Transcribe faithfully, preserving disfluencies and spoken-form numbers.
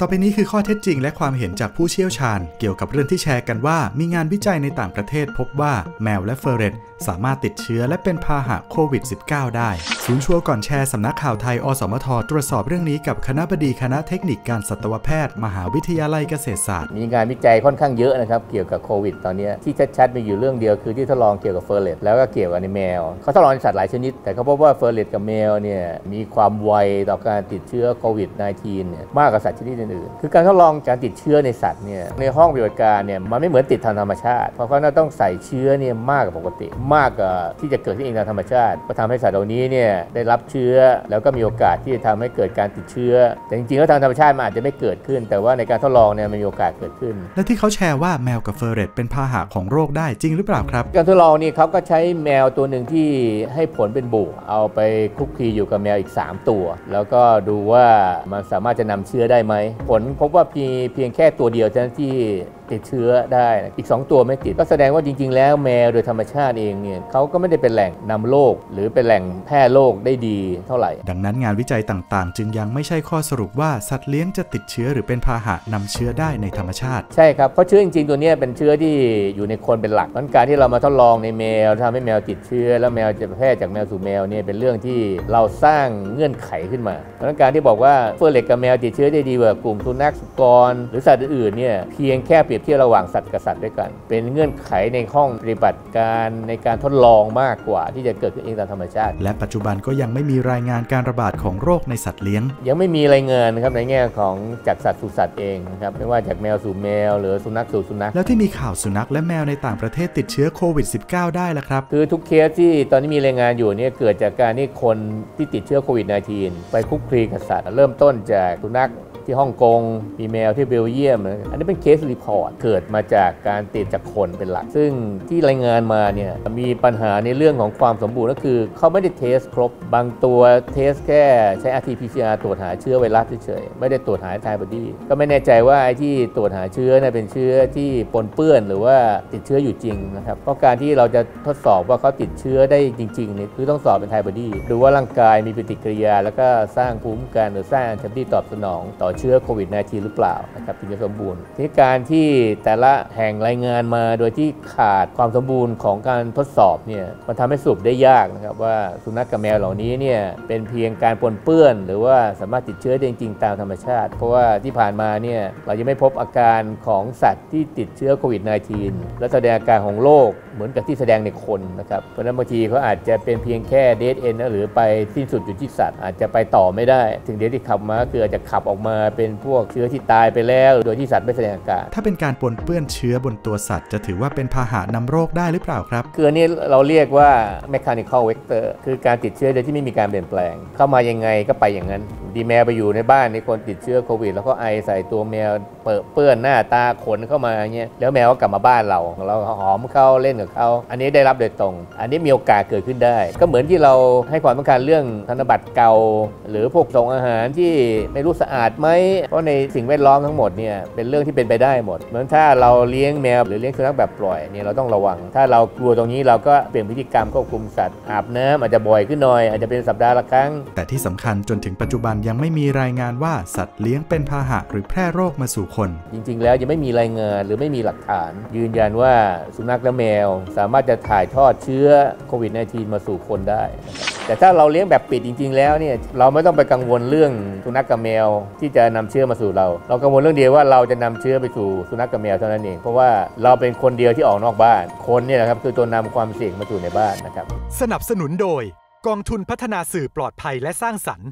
ต่อไปนี้คือข้อเท็จจริงและความเห็นจากผู้เชี่ยวชาญเกี่ยวกับเรื่องที่แชร์กันว่ามีงานวิจัยในต่างประเทศพบว่าแมวและเฟอร์เรตสามารถติดเชื้อและเป็นพาหะโควิด สิบเก้า ได้ศูนย์ชัวร์ก่อนแชร์สำนักข่าวไทยอสมทตรวจสอบเรื่องนี้กับคณบดีคณะเทคนิคการสัตวแพทย์มหาวิทยาลัยเกษตรศาสตร์มีงานวิจัยค่อนข้างเยอะนะครับเกี่ยวกับโควิดตอนนี้ที่ชัดๆมีอยู่เรื่องเดียวคือที่ทดลองเกี่ยวกับเฟอร์เรตแล้วก็เกี่ยวกับในแมวเขาทดลองสัตว์หลายชนิดแต่เขาพบว่าเฟอร์เรตกับแมวเนี่ยมีความไวต่อการติดเชื้อโควิด สิบเก้า เนี่ยมากกว่าสัตว์ชนิดอื่นๆคือการทดลองการติดเชื้อในสัตว์เนี่ยในห้องปฏิบัติการเนี่ยมันไม่เหมือนติดทางธรรมชาติเพราะเขาต้องใส่เชื้อเนี่ยมากกว่าปกติมากกว่าที่จะเกิดขึ้นเองตามธรรมชาติก็ทำให้สัตว์เหล่านี้เนี่ยได้รับเชื้อแล้วก็มีโอกาสที่จะทำให้เกิดการติดเชื้อแต่จริงๆแล้วทางธรรมชาติมันอาจจะไม่เกิดขึ้นแต่ว่าในการทดลองเนี่ยมันมีโอกาสเกิดขึ้นและที่เขาแชร์ว่าแมวกับเฟอร์เรตเป็นพาหะของโรคได้จริงหรือเปล่าครับการทดลองนี่เขาก็ใช้แมวตัวหนึ่งที่ให้ผลเป็นบวกเอาไปคลุกคลีอยู่กับแมวอีกสามตัวแล้วก็ดูว่ามันสามารถจะนำเชื้อได้ไหมผลพบว่าเพียงแค่ตัวเดียวเท่านั้นที่ติดเชื้อได้อีกสองตัวไม่ติดก็แสดงว่าจริงๆแล้วแมวโดยธรรมชาติเองเนี่ยเขาก็ไม่ได้เป็นแหล่งนำโรคหรือเป็นแหล่งแพร่โรคได้ดีเท่าไหร่ดังนั้นงานวิจัยต่างๆจึงยังไม่ใช่ข้อสรุปว่าสัตว์เลี้ยงจะติดเชื้อหรือเป็นพาหะนำเชื้อได้ในธรรมชาติใช่ครับเพราะเชื้อจริงๆตัวนี้เป็นเชื้อที่อยู่ในคนเป็นหลักดังนั้นการที่เรามาทดลองในแมวทำให้แมวติดเชื้อแล้วแมวจะแพร่จากแมวสู่แมวเนี่ยเป็นเรื่องที่เราสร้างเงื่อนไขขึ้นมาดังนั้นการที่บอกว่าเฟอร์เรตกับแมวติดเชื้อได้ดีกว่ากลุ่มสุนัขสุกรหรือสัตว์อื่นๆเนี่ยเพียงแค่ที่ระหว่างสัตว์กับสัตว์ด้วยกันเป็นเงื่อนไขในห้องปฏิบัติการในการทดลองมากกว่าที่จะเกิดขึ้นเองตามธรรมชาติและปัจจุบันก็ยังไม่มีรายงานการระบาดของโรคในสัตว์เลี้ยงยังไม่มีรายงานนะครับในแง่ของจากสัตว์สู่สัตว์เองนะครับไม่ว่าจากแมวสู่แมวหรือสุนัขสู่สุนัขแล้วที่มีข่าวสุนัขและแมวในต่างประเทศติดเชื้อโควิด สิบเก้า ได้ล่ะครับคือทุกเคสที่ตอนนี้มีรายงานอยู่เนี่ยเกิดจากการที่คนที่ติดเชื้อโควิด สิบเก้า ไปคลุกคลีกับสัตว์เริ่มต้นจากสุนัขที่ฮ่องกงมีแมวที่เบลเยียมอันนี้เป็นเคสรีพอร์ตเกิดมาจากการติดจากคนเป็นหลักซึ่งที่รายงานมาเนี่ยมีปัญหาในเรื่องของความสมบูรณ์ก็คือเขาไม่ได้เทสครบบางตัวเทสแค่ใช้ อาร์ ที พี ซี อาร์ ตรวจหาเชื้อไวรัสเฉยๆไม่ได้ตรวจหาไทม์บอดี้ก็ไม่แน่ใจว่าไอ้ที่ตรวจหาเชื้อเนี่ยเป็นเชื้อที่ปนเปื้อนหรือว่าติดเชื้ออยู่จริงนะครับเพราะการที่เราจะทดสอบว่าเขาติดเชื้อได้จริงๆเนี่ยคือต้องสอบเป็นไทม์บอดี้ดูว่าร่างกายมีปฏิกิริยาแล้วก็สร้างภูมิคุ้มกันหรือสร้างแอนติบอดีตอบสนองต่อเชื้อโควิด สิบเก้า หรือเปล่านะครับถึงจะสมบูรณ์ที่การที่แต่ละแห่งรายงานมาโดยที่ขาดความสมบูรณ์ของการทดสอบเนี่ยมันทำให้สรุปได้ยากนะครับว่าสุนัขกับแมวเหล่านี้เนี่ยเป็นเพียงการปนเปื้อนหรือว่าสามารถติดเชื้อได้จริงตามธรรมชาติเพราะว่าที่ผ่านมาเนี่ยเรายังไม่พบอาการของสัตว์ที่ติดเชื้อโควิด สิบเก้า และแสดงอาการของโรคเหมือนกับที่แสดงในคนนะครับเพราะฉะนั้นบางทีเขาอาจจะเป็นเพียงแค่เดดเอนหรือไปสิ้นสุดอยู่ที่สัตว์อาจจะไปต่อไม่ได้ถึงเดดที่ขับมาคืออาจจะขับออกมาเป็นพวกเชื้อที่ตายไปแล้วโดยที่สัตว์ไม่แสดงอาการถ้าเป็นการปนเปื้อนเชื้อบนตัวสัตว์จะถือว่าเป็นพาหะนำโรคได้หรือเปล่าครับคืออันนี้เราเรียกว่า mechanical vector คือการติดเชื้อโดยที่ไม่มีการเปลี่ยนแปลงเข้ามายังไงก็ไปอย่างนั้นดีแมวไปอยู่ในบ้านในคนติดเชื้อโควิดแล้วก็ไอใส่ตัวแมวเปื้อนหน้าตาขนเข้ามาเงี้ยแล้วแมวก็กลับมาบ้านเราเราหอมเขาเล่นกับเขาอันนี้ได้รับโดยตรงอันนี้มีโอกาสเกิดขึ้นได้ก็เหมือนที่เราให้ความสำคัญเรื่องธนบัตรเก่าหรือพวกส่งอาหารที่ไม่รู้สะอาดเพราะในสิ่งแวดล้อมทั้งหมดเนี่ยเป็นเรื่องที่เป็นไปได้หมดเหมือนถ้าเราเลี้ยงแมวหรือเลี้ยงสุนัขแบบปล่อยเนี่ยเราต้องระวังถ้าเรากลัวตรงนี้เราก็เปลี่ยนพฤติกรรมควบคุมสัตว์อาบน้ำอาจจะบ่อยขึ้นหน่อยอาจจะเป็นสัปดาห์ละครั้งแต่ที่สำคัญจนถึงปัจจุบันยังไม่มีรายงานว่าสัตว์เลี้ยงเป็นพาหะหรือแพร่โรคมาสู่คนจริงๆแล้วยังไม่มีรายงานหรือไม่มีหลักฐานยืนยันว่าสุนัขและแมวสามารถจะถ่ายทอดเชื้อโควิด สิบเก้า มาสู่คนได้แต่ถ้าเราเลี้ยงแบบปิดจริงๆแล้วเนี่ยเราไม่ต้องไปกังวลเรื่องสุนัขกับแมวที่จะนำเชื้อมาสู่เราเรากังวลเรื่องเดียวว่าเราจะนำเชื้อไปสู่สุนัขกับแมวเท่านั้นเองเพราะว่าเราเป็นคนเดียวที่ออกนอกบ้านคนเนี่ยนะครับคือตัวนำความเสี่ยงมาสู่ในบ้านนะครับสนับสนุนโดยกองทุนพัฒนาสื่อปลอดภัยและสร้างสรรค์